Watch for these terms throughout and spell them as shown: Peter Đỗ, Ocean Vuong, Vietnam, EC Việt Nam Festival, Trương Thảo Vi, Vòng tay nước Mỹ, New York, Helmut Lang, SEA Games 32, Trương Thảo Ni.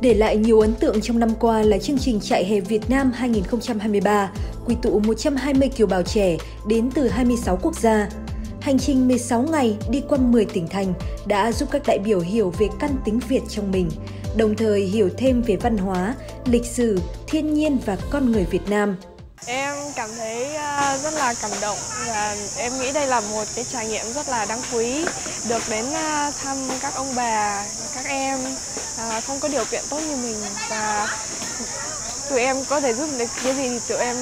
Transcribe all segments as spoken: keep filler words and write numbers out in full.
Để lại nhiều ấn tượng trong năm qua là chương trình Trại hè Việt Nam hai nghìn không trăm hai mươi ba, quy tụ một trăm hai mươi kiều bào trẻ đến từ hai mươi sáu quốc gia. Hành trình mười sáu ngày đi qua mười tỉnh thành đã giúp các đại biểu hiểu về căn tính Việt trong mình, đồng thời hiểu thêm về văn hóa, lịch sử, thiên nhiên và con người Việt Nam. Em cảm thấy rất là cảm động và em nghĩ đây là một cái trải nghiệm rất là đáng quý, được đến thăm các ông bà, các em không có điều kiện tốt như mình, và tụi em có thể giúp được cái gì thì tụi em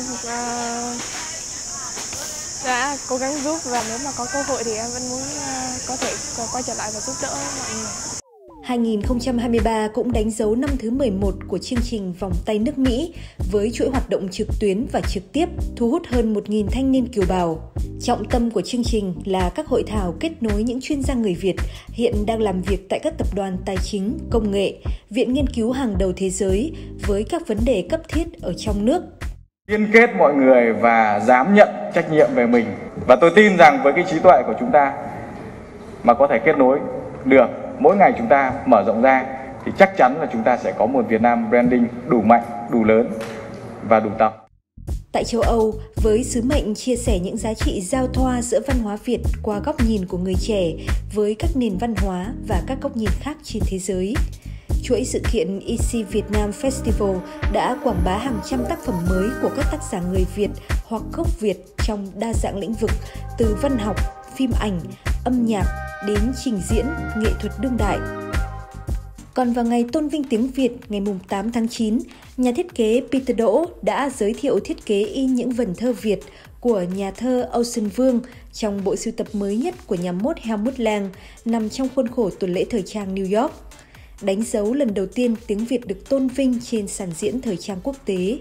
đã cố gắng giúp, và nếu mà có cơ hội thì em vẫn muốn có thể quay trở lại và giúp đỡ mọi người. hai nghìn không trăm hai mươi ba cũng đánh dấu năm thứ mười một của chương trình Vòng tay nước Mỹ với chuỗi hoạt động trực tuyến và trực tiếp thu hút hơn một nghìn thanh niên kiều bào. Trọng tâm của chương trình là các hội thảo kết nối những chuyên gia người Việt hiện đang làm việc tại các tập đoàn tài chính, công nghệ, viện nghiên cứu hàng đầu thế giới với các vấn đề cấp thiết ở trong nước. Liên kết mọi người và dám nhận trách nhiệm về mình. Và tôi tin rằng với cái trí tuệ của chúng ta mà có thể kết nối được, mỗi ngày chúng ta mở rộng ra thì chắc chắn là chúng ta sẽ có một Việt Nam branding đủ mạnh, đủ lớn và đủ tầm. Tại châu Âu, với sứ mệnh chia sẻ những giá trị giao thoa giữa văn hóa Việt qua góc nhìn của người trẻ với các nền văn hóa và các góc nhìn khác trên thế giới, chuỗi sự kiện e xê Việt Nam Festival đã quảng bá hàng trăm tác phẩm mới của các tác giả người Việt hoặc gốc Việt trong đa dạng lĩnh vực, từ văn học, phim ảnh, âm nhạc đến trình diễn, nghệ thuật đương đại. Còn vào ngày tôn vinh tiếng Việt ngày tám tháng chín, nhà thiết kế Peter Đỗ đã giới thiệu thiết kế in những vần thơ Việt của nhà thơ Ocean Vuong trong bộ sưu tập mới nhất của nhà mốt Helmut Lang nằm trong khuôn khổ tuần lễ thời trang New York, đánh dấu lần đầu tiên tiếng Việt được tôn vinh trên sàn diễn thời trang quốc tế.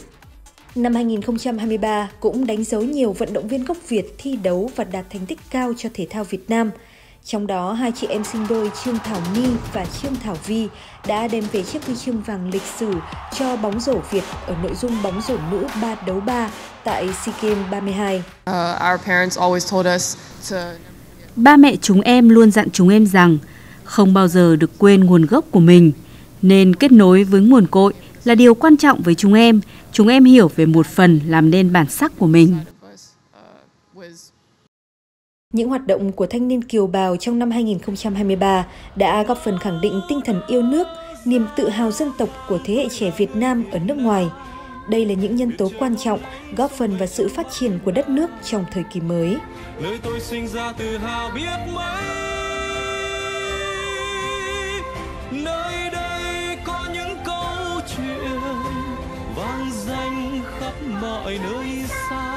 Năm hai nghìn không trăm hai mươi ba cũng đánh dấu nhiều vận động viên gốc Việt thi đấu và đạt thành tích cao cho thể thao Việt Nam. Trong đó, hai chị em sinh đôi Trương Thảo Ni và Trương Thảo Vi đã đem về chiếc huy chương vàng lịch sử cho bóng rổ Việt ở nội dung bóng rổ nữ ba đấu ba tại SEA Games ba mươi hai. Ba mẹ chúng em luôn dặn chúng em rằng không bao giờ được quên nguồn gốc của mình, nên kết nối với nguồn cội là điều quan trọng với chúng em. Chúng em hiểu về một phần làm nên bản sắc của mình. Những hoạt động của thanh niên kiều bào trong năm hai nghìn không trăm hai mươi ba đã góp phần khẳng định tinh thần yêu nước, niềm tự hào dân tộc của thế hệ trẻ Việt Nam ở nước ngoài. Đây là những nhân tố quan trọng góp phần vào sự phát triển của đất nước trong thời kỳ mới. Nơi tôi sinh ra tự hào biết mấy, nơi đây có những câu chuyện vang danh khắp mọi nơi xa.